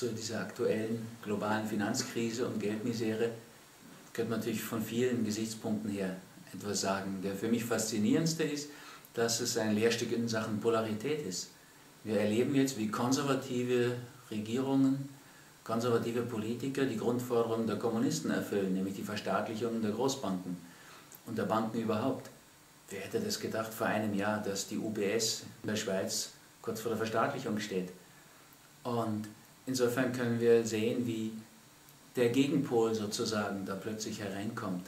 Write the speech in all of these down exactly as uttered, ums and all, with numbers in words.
zu dieser aktuellen globalen Finanzkrise und Geldmisere könnte man natürlich von vielen Gesichtspunkten her etwas sagen. Der für mich faszinierendste ist, dass es ein Lehrstück in Sachen Polarität ist. Wir erleben jetzt, wie konservative Regierungen, konservative Politiker die Grundforderungen der Kommunisten erfüllen, nämlich die Verstaatlichung der Großbanken und der Banken überhaupt. Wer hätte das gedacht vor einem Jahr, dass die U B S in der Schweiz kurz vor der Verstaatlichung steht? Und insofern können wir sehen, wie der Gegenpol sozusagen da plötzlich hereinkommt.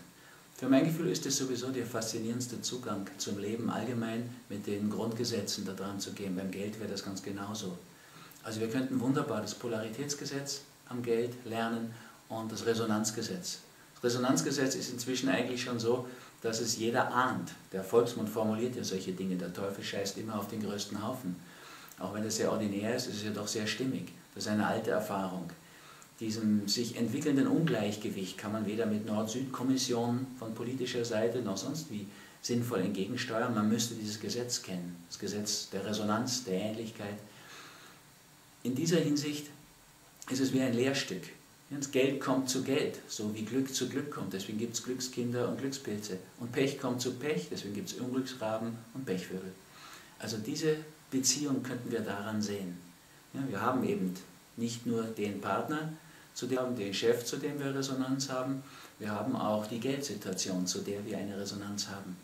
Für mein Gefühl ist es sowieso der faszinierendste Zugang zum Leben allgemein, mit den Grundgesetzen da dran zu gehen. Beim Geld wäre das ganz genauso. Also wir könnten wunderbar das Polaritätsgesetz am Geld lernen und das Resonanzgesetz. Das Resonanzgesetz ist inzwischen eigentlich schon so, dass es jeder ahnt. Der Volksmund formuliert ja solche Dinge. Der Teufel scheißt immer auf den größten Haufen. Auch wenn das sehr ordinär ist, ist es ja doch sehr stimmig. Das ist eine alte Erfahrung. Diesem sich entwickelnden Ungleichgewicht kann man weder mit Nord-Süd-Kommissionen von politischer Seite noch sonst wie sinnvoll entgegensteuern. Man müsste dieses Gesetz kennen, das Gesetz der Resonanz, der Ähnlichkeit. In dieser Hinsicht ist es wie ein Lehrstück. Das Geld kommt zu Geld, so wie Glück zu Glück kommt. Deswegen gibt es Glückskinder und Glückspilze. Und Pech kommt zu Pech, deswegen gibt es Unglücksraben und Pechvögel. Also diese Beziehung könnten wir daran sehen. Ja, wir haben eben nicht nur den Partner, zu dem wir haben, den Chef, zu dem wir Resonanz haben. Wir haben auch die Geldsituation, zu der wir eine Resonanz haben.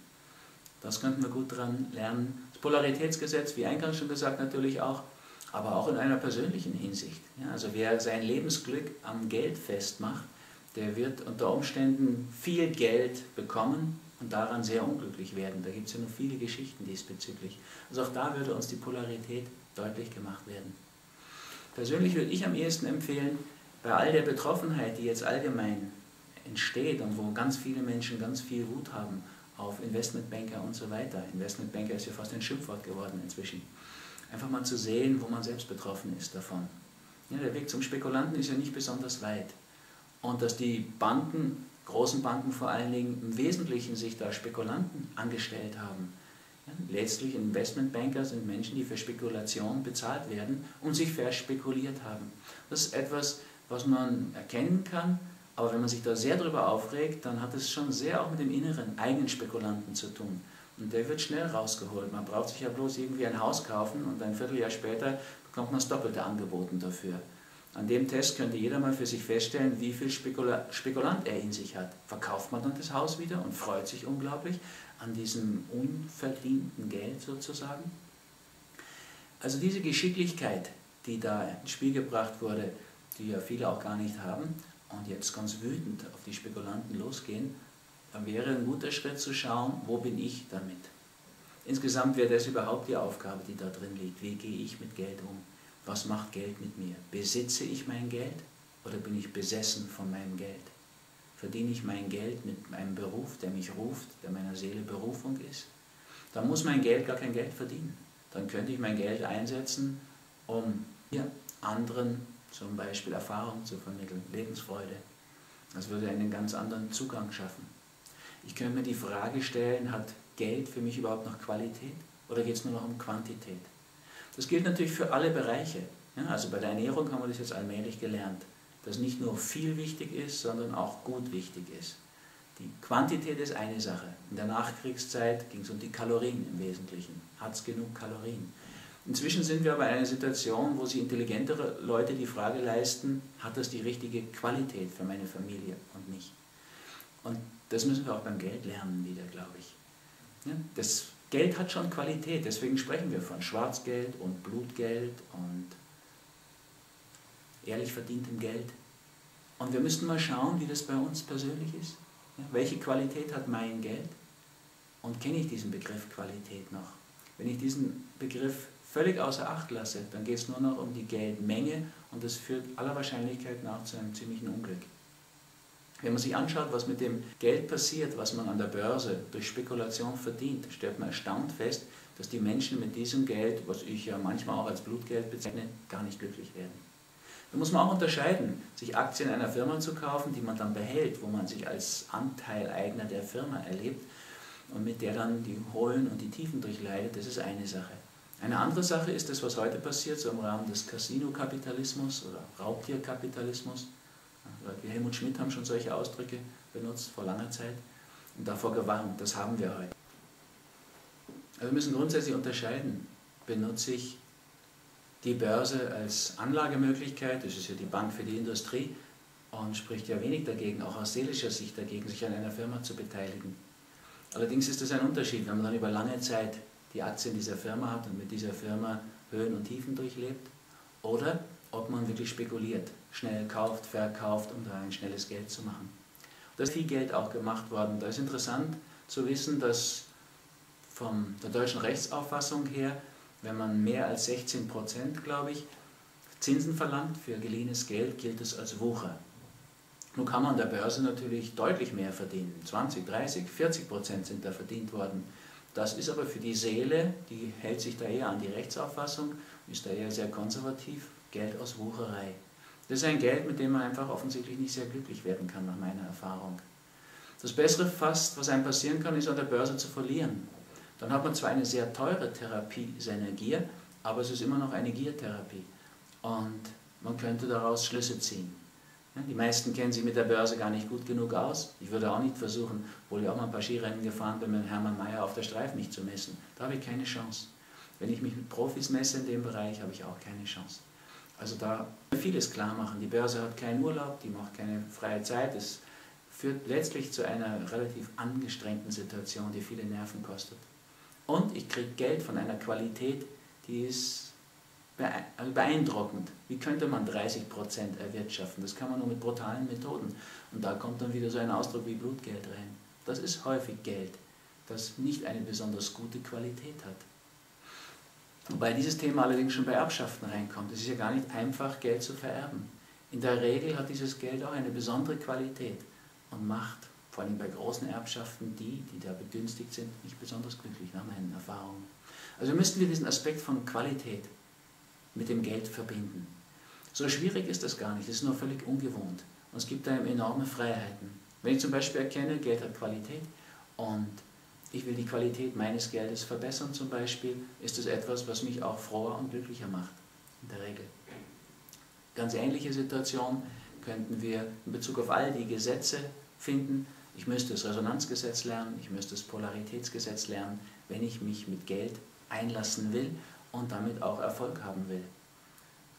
Das könnten wir gut daran lernen. Das Polaritätsgesetz, wie eingangs schon gesagt, natürlich auch, aber auch in einer persönlichen Hinsicht. Ja, also wer sein Lebensglück am Geld festmacht, der wird unter Umständen viel Geld bekommen und daran sehr unglücklich werden. Da gibt es ja noch viele Geschichten diesbezüglich. Also auch da würde uns die Polarität deutlich gemacht werden. Persönlich würde ich am ehesten empfehlen, bei all der Betroffenheit, die jetzt allgemein entsteht und wo ganz viele Menschen ganz viel Wut haben auf Investmentbanker und so weiter. Investmentbanker ist ja fast ein Schimpfwort geworden inzwischen. Einfach mal zu sehen, wo man selbst betroffen ist davon. Ja, der Weg zum Spekulanten ist ja nicht besonders weit. Und dass die Banken, großen Banken vor allen Dingen, im Wesentlichen sich da Spekulanten angestellt haben. Ja, letztlich Investmentbanker sind Menschen, die für Spekulation bezahlt werden und sich verspekuliert haben. Das ist etwas, was man erkennen kann, aber wenn man sich da sehr darüber aufregt, dann hat es schon sehr auch mit dem inneren, eigenen Spekulanten zu tun. Und der wird schnell rausgeholt. Man braucht sich ja bloß irgendwie ein Haus kaufen und ein Vierteljahr später bekommt man das Doppelte angeboten dafür. An dem Test könnte jeder mal für sich feststellen, wie viel Spekula- Spekulant er in sich hat. Verkauft man dann das Haus wieder und freut sich unglaublich an diesem unverdienten Geld sozusagen? Also diese Geschicklichkeit, die da ins Spiel gebracht wurde, die ja viele auch gar nicht haben und jetzt ganz wütend auf die Spekulanten losgehen, dann wäre ein guter Schritt zu schauen, wo bin ich damit? Insgesamt wäre das überhaupt die Aufgabe, die da drin liegt. Wie gehe ich mit Geld um? Was macht Geld mit mir? Besitze ich mein Geld oder bin ich besessen von meinem Geld? Verdiene ich mein Geld mit einem Beruf, der mich ruft, der meiner Seele Berufung ist? Dann muss mein Geld gar kein Geld verdienen. Dann könnte ich mein Geld einsetzen, um mir anderen zum Beispiel Erfahrung zu vermitteln, Lebensfreude. Das würde einen ganz anderen Zugang schaffen. Ich könnte mir die Frage stellen, hat Geld für mich überhaupt noch Qualität oder geht es nur noch um Quantität? Das gilt natürlich für alle Bereiche. Ja, also bei der Ernährung haben wir das jetzt allmählich gelernt, dass nicht nur viel wichtig ist, sondern auch gut wichtig ist. Die Quantität ist eine Sache. In der Nachkriegszeit ging es um die Kalorien im Wesentlichen. Hat es genug Kalorien? Inzwischen sind wir aber in einer Situation, wo sich intelligentere Leute die Frage leisten, hat das die richtige Qualität für meine Familie und mich? Und das müssen wir auch beim Geld lernen wieder, glaube ich. Ja? Das Geld hat schon Qualität, deswegen sprechen wir von Schwarzgeld und Blutgeld und ehrlich verdientem Geld. Und wir müssten mal schauen, wie das bei uns persönlich ist. Ja? Welche Qualität hat mein Geld? Und kenne ich diesen Begriff Qualität noch? Wenn ich diesen Begriff völlig außer Acht lasse, dann geht es nur noch um die Geldmenge und das führt aller Wahrscheinlichkeit nach zu einem ziemlichen Unglück. Wenn man sich anschaut, was mit dem Geld passiert, was man an der Börse durch Spekulation verdient, stellt man erstaunt fest, dass die Menschen mit diesem Geld, was ich ja manchmal auch als Blutgeld bezeichne, gar nicht glücklich werden. Da muss man auch unterscheiden, sich Aktien einer Firma zu kaufen, die man dann behält, wo man sich als Anteileigner der Firma erlebt und mit der dann die Höhen und die Tiefen durchleidet, das ist eine Sache. Eine andere Sache ist das, was heute passiert, so im Rahmen des Casino-Kapitalismus oder Raubtierkapitalismus. Leute wie Helmut Schmidt haben schon solche Ausdrücke benutzt vor langer Zeit und davor gewarnt. Das haben wir heute. Aber wir müssen grundsätzlich unterscheiden. Benutze ich die Börse als Anlagemöglichkeit, das ist ja die Bank für die Industrie, und spricht ja wenig dagegen, auch aus seelischer Sicht dagegen, sich an einer Firma zu beteiligen. Allerdings ist das ein Unterschied, wenn man dann über lange Zeit die Aktien dieser Firma hat und mit dieser Firma Höhen und Tiefen durchlebt, oder ob man wirklich spekuliert, schnell kauft, verkauft, um da ein schnelles Geld zu machen. Da ist viel Geld auch gemacht worden. Da ist interessant zu wissen, dass von der deutschen Rechtsauffassung her, wenn man mehr als sechzehn Prozent, glaube ich, Zinsen verlangt für geliehenes Geld, gilt es als Wucher. Nun kann man an der Börse natürlich deutlich mehr verdienen. zwanzig, dreißig, vierzig Prozent sind da verdient worden. Das ist aber für die Seele, die hält sich da eher an die Rechtsauffassung, ist da eher sehr konservativ, Geld aus Wucherei. Das ist ein Geld, mit dem man einfach offensichtlich nicht sehr glücklich werden kann, nach meiner Erfahrung. Das Bessere fast, was einem passieren kann, ist an der Börse zu verlieren. Dann hat man zwar eine sehr teure Therapie seiner Gier, aber es ist immer noch eine Giertherapie. Und man könnte daraus Schlüsse ziehen. Die meisten kennen sich mit der Börse gar nicht gut genug aus. Ich würde auch nicht versuchen, obwohl ich auch mal ein paar Skirennen gefahren bin, mit Hermann Mayer auf der Streif mich zu messen. Da habe ich keine Chance. Wenn ich mich mit Profis messe in dem Bereich, habe ich auch keine Chance. Also da vieles klar machen. Die Börse hat keinen Urlaub, die macht keine freie Zeit. Es führt letztlich zu einer relativ angestrengten Situation, die viele Nerven kostet. Und ich kriege Geld von einer Qualität, die ist beeindruckend. Wie könnte man dreißig Prozent erwirtschaften? Das kann man nur mit brutalen Methoden. Und da kommt dann wieder so ein Ausdruck wie Blutgeld rein. Das ist häufig Geld, das nicht eine besonders gute Qualität hat. Wobei dieses Thema allerdings schon bei Erbschaften reinkommt. Es ist ja gar nicht einfach, Geld zu vererben. In der Regel hat dieses Geld auch eine besondere Qualität und macht, vor allem bei großen Erbschaften, die, die da begünstigt sind, nicht besonders glücklich nach meinen Erfahrungen. Also müssten wir diesen Aspekt von Qualität mit dem Geld verbinden. So schwierig ist das gar nicht, es ist nur völlig ungewohnt. Und es gibt da enorme Freiheiten. Wenn ich zum Beispiel erkenne, Geld hat Qualität und ich will die Qualität meines Geldes verbessern zum Beispiel, ist das etwas, was mich auch froher und glücklicher macht, in der Regel. Ganz ähnliche Situation könnten wir in Bezug auf all die Gesetze finden. Ich müsste das Resonanzgesetz lernen, ich müsste das Polaritätsgesetz lernen, wenn ich mich mit Geld einlassen will und damit auch Erfolg haben will.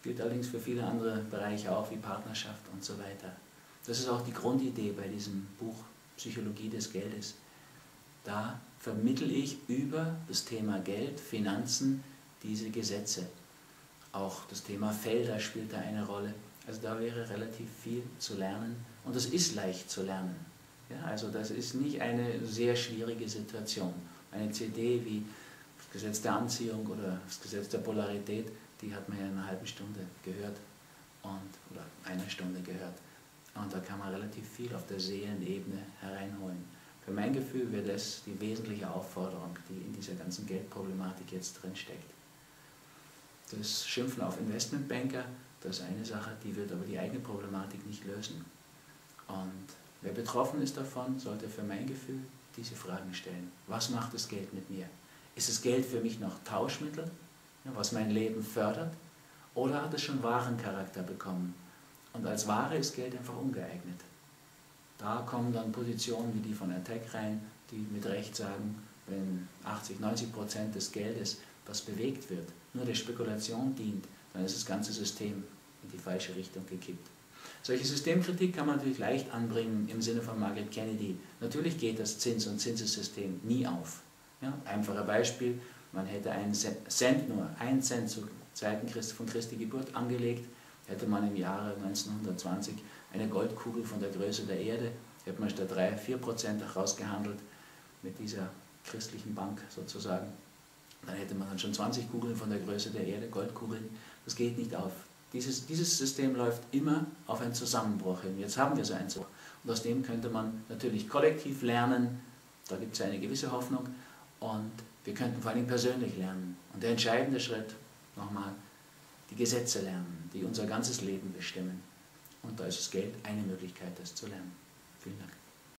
Gilt allerdings für viele andere Bereiche auch, wie Partnerschaft und so weiter. Das ist auch die Grundidee bei diesem Buch Psychologie des Geldes. Da vermittle ich über das Thema Geld, Finanzen, diese Gesetze. Auch das Thema Felder spielt da eine Rolle. Also da wäre relativ viel zu lernen und es ist leicht zu lernen. Ja, also das ist nicht eine sehr schwierige Situation. Eine C D wie das Gesetz der Anziehung oder das Gesetz der Polarität, die hat man ja in einer halben Stunde gehört und, oder einer Stunde gehört. Und da kann man relativ viel auf der Seelenebene hereinholen. Für mein Gefühl wäre das die wesentliche Aufforderung, die in dieser ganzen Geldproblematik jetzt drin steckt. Das Schimpfen auf Investmentbanker, das ist eine Sache, die wird aber die eigene Problematik nicht lösen. Und wer betroffen ist davon, sollte für mein Gefühl diese Fragen stellen. Was macht das Geld mit mir? Ist das Geld für mich noch Tauschmittel, was mein Leben fördert? Oder hat es schon Warencharakter bekommen? Und als Ware ist Geld einfach ungeeignet. Da kommen dann Positionen wie die von Attac rein, die mit Recht sagen, wenn achtzig, neunzig Prozent des Geldes, was bewegt wird, nur der Spekulation dient, dann ist das ganze System in die falsche Richtung gekippt. Solche Systemkritik kann man natürlich leicht anbringen im Sinne von Margaret Kennedy. Natürlich geht das Zins- und Zinsessystem nie auf. Ja, einfacher Beispiel, man hätte einen Cent nur, einen Cent zu Zeiten von Christi Geburt angelegt, hätte man im Jahre neunzehnhundertzwanzig eine Goldkugel von der Größe der Erde, hätte man statt drei, vier Prozent herausgehandelt mit dieser christlichen Bank sozusagen. Dann hätte man dann schon zwanzig Kugeln von der Größe der Erde, Goldkugeln, das geht nicht auf. Dieses, dieses System läuft immer auf einen Zusammenbruch hin. Jetzt haben wir so einen Zusammenbruch. Und aus dem könnte man natürlich kollektiv lernen, da gibt es eine gewisse Hoffnung, und wir könnten vor allem persönlich lernen. Und der entscheidende Schritt, nochmal, die Gesetze lernen, die unser ganzes Leben bestimmen. Und da ist das Geld eine Möglichkeit, das zu lernen. Vielen Dank.